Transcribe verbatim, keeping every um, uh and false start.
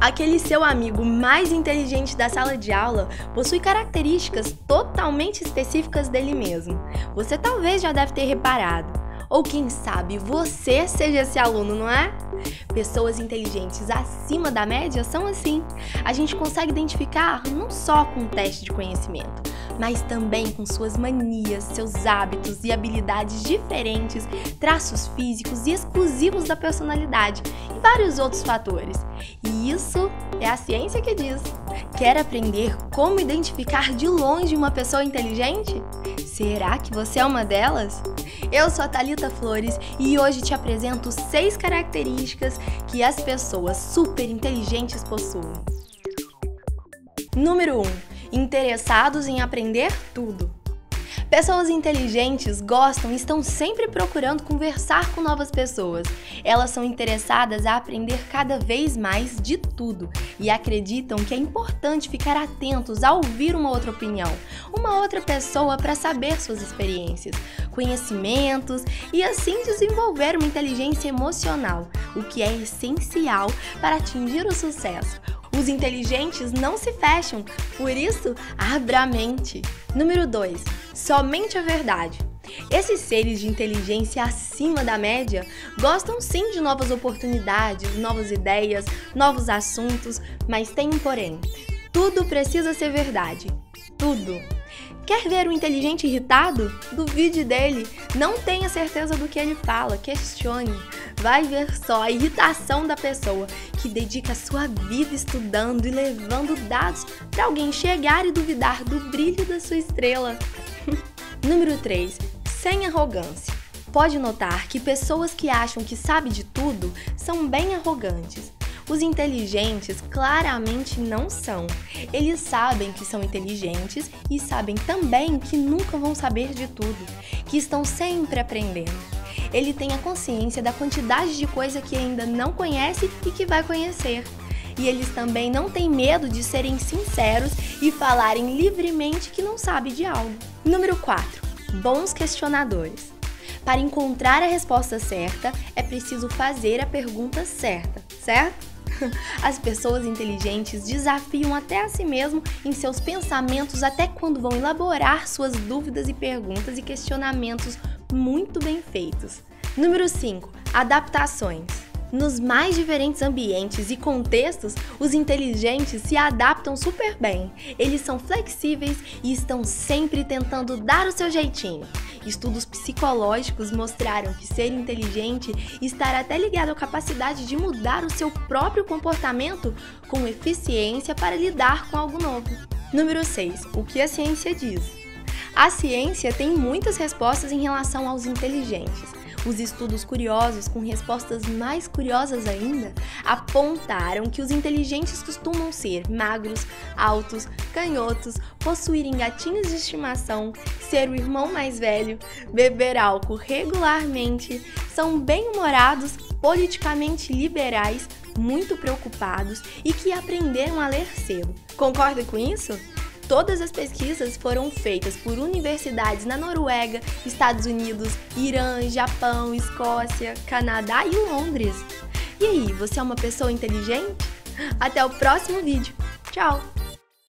Aquele seu amigo mais inteligente da sala de aula possui características totalmente específicas dele mesmo. Você talvez já deve ter reparado. Ou quem sabe você seja esse aluno, não é? Pessoas inteligentes acima da média são assim. A gente consegue identificar não só com o teste de conhecimento, mas também com suas manias, seus hábitos e habilidades diferentes, traços físicos e exclusivos da personalidade e vários outros fatores. E isso é a ciência que diz. Quer aprender como identificar de longe uma pessoa inteligente? Será que você é uma delas? Eu sou a Thalita Flores e hoje te apresento seis características que as pessoas super inteligentes possuem. Número um. Interessados em aprender tudo. Pessoas inteligentes gostam e estão sempre procurando conversar com novas pessoas. Elas são interessadas a aprender cada vez mais de tudo e acreditam que é importante ficar atentos a ouvir uma outra opinião, uma outra pessoa para saber suas experiências, conhecimentos e assim desenvolver uma inteligência emocional, o que é essencial para atingir o sucesso. Os inteligentes não se fecham, por isso, abra a mente. Número dois. Somente a verdade. Esses seres de inteligência acima da média gostam sim de novas oportunidades, novas ideias, novos assuntos, mas tem um porém. Tudo precisa ser verdade. Tudo. Quer ver um inteligente irritado? Duvide dele. Não tenha certeza do que ele fala. Questione. Vai ver só a irritação da pessoa que dedica a sua vida estudando e levando dados para alguém chegar e duvidar do brilho da sua estrela. Número três. Sem arrogância. Pode notar que pessoas que acham que sabem de tudo são bem arrogantes. Os inteligentes claramente não são. Eles sabem que são inteligentes e sabem também que nunca vão saber de tudo, que estão sempre aprendendo. Ele tem a consciência da quantidade de coisa que ainda não conhece e que vai conhecer. E eles também não têm medo de serem sinceros e falarem livremente que não sabe de algo. Número quatro. Bons questionadores. Para encontrar a resposta certa, é preciso fazer a pergunta certa, certo? As pessoas inteligentes desafiam até a si mesmo em seus pensamentos até quando vão elaborar suas dúvidas e perguntas e questionamentos muito bem feitos. Número cinco. Adaptações. Nos mais diferentes ambientes e contextos, os inteligentes se adaptam super bem. Eles são flexíveis e estão sempre tentando dar o seu jeitinho. Estudos psicológicos mostraram que ser inteligente estará até ligado à capacidade de mudar o seu próprio comportamento com eficiência para lidar com algo novo. Número seis. O que a ciência diz? A ciência tem muitas respostas em relação aos inteligentes. Os estudos curiosos, com respostas mais curiosas ainda, apontaram que os inteligentes costumam ser magros, altos, canhotos, possuírem gatinhos de estimação, ser o irmão mais velho, beber álcool regularmente, são bem-humorados, politicamente liberais, muito preocupados e que aprenderam a ler cedo. Concorda com isso? Todas as pesquisas foram feitas por universidades na Noruega, Estados Unidos, Irã, Japão, Escócia, Canadá e Londres. E aí, você é uma pessoa inteligente? Até o próximo vídeo. Tchau!